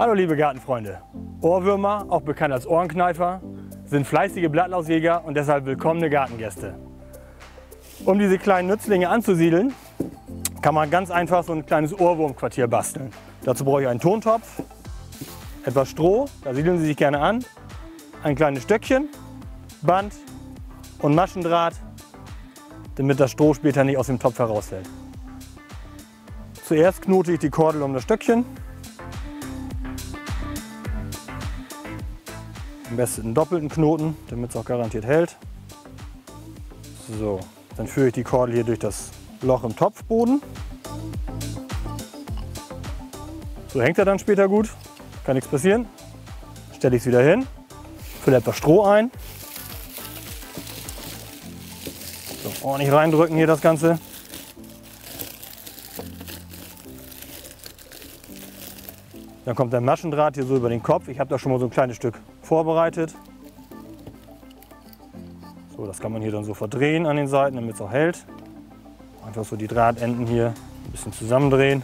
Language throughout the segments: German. Hallo liebe Gartenfreunde, Ohrwürmer, auch bekannt als Ohrenkneifer, sind fleißige Blattlausjäger und deshalb willkommene Gartengäste. Um diese kleinen Nützlinge anzusiedeln, kann man ganz einfach so ein kleines Ohrwurmquartier basteln. Dazu brauche ich einen Tontopf, etwas Stroh, da siedeln sie sich gerne an, ein kleines Stöckchen, Band und Maschendraht, damit das Stroh später nicht aus dem Topf herausfällt. Zuerst knote ich die Kordel um das Stöckchen. Am besten einen doppelten Knoten, damit es auch garantiert hält. So, dann führe ich die Kordel hier durch das Loch im Topfboden. So hängt er dann später gut, kann nichts passieren. Stelle ich es wieder hin, fülle etwas Stroh ein. So, ordentlich reindrücken hier das Ganze. Dann kommt der Maschendraht hier so über den Kopf. Ich habe da schon mal so ein kleines Stück vorbereitet. So, das kann man hier dann so verdrehen an den Seiten, damit es auch hält. Einfach so die Drahtenden hier ein bisschen zusammendrehen.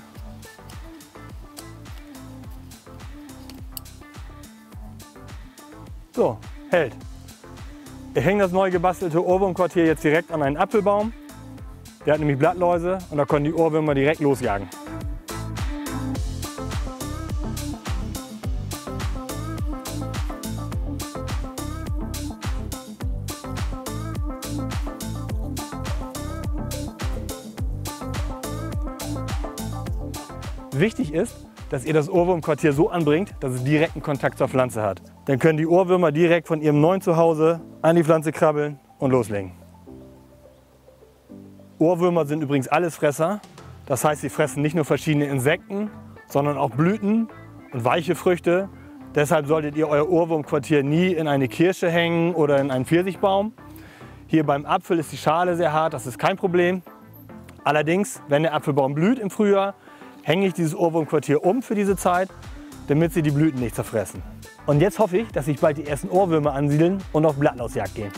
So, hält. Ich hänge das neu gebastelte Ohrwurmquartier jetzt direkt an einen Apfelbaum. Der hat nämlich Blattläuse und da können die Ohrwürmer direkt losjagen. Wichtig ist, dass ihr das Ohrwurmquartier so anbringt, dass es direkten Kontakt zur Pflanze hat. Dann können die Ohrwürmer direkt von ihrem neuen Zuhause an die Pflanze krabbeln und loslegen. Ohrwürmer sind übrigens Allesfresser. Das heißt, sie fressen nicht nur verschiedene Insekten, sondern auch Blüten und weiche Früchte. Deshalb solltet ihr euer Ohrwurmquartier nie in eine Kirsche hängen oder in einen Pfirsichbaum. Hier beim Apfel ist die Schale sehr hart, das ist kein Problem. Allerdings, wenn der Apfelbaum blüht im Frühjahr, hänge ich dieses Ohrwurmquartier um für diese Zeit, damit sie die Blüten nicht zerfressen. Und jetzt hoffe ich, dass sich bald die ersten Ohrwürmer ansiedeln und auf Blattlausjagd gehen.